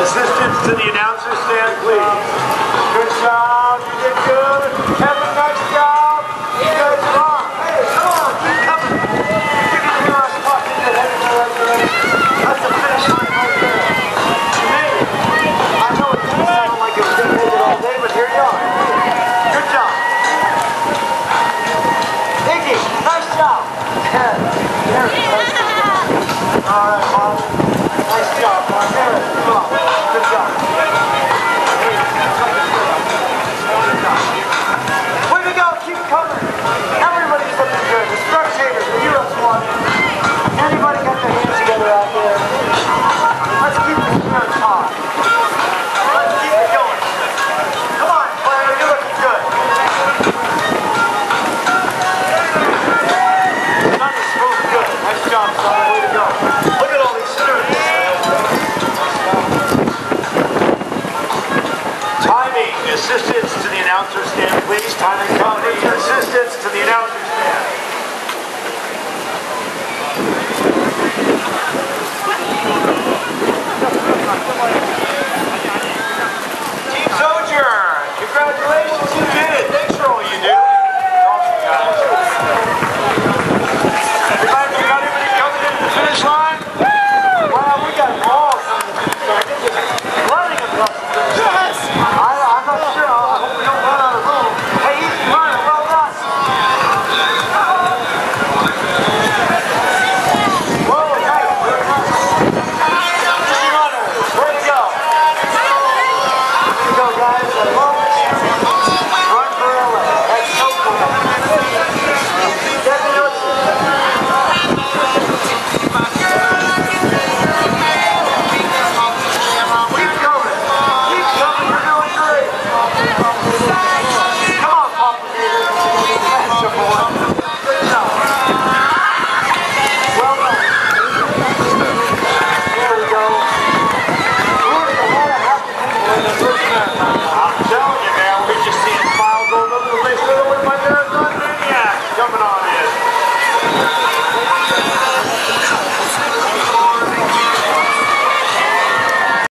Assistants to the announcer stand, please. Good job. You did good. Have a nice job. You guys rock. Hey, come on. Keep coming. Give it your last puck. That's the finish line right there. You made it. I know it doesn't sound like it's going to make it all day, but here you are. Good job. Iggy, nice job. There it is. All right, Mom. Nice job, Mom. There it is. Assistance to the announcer stand.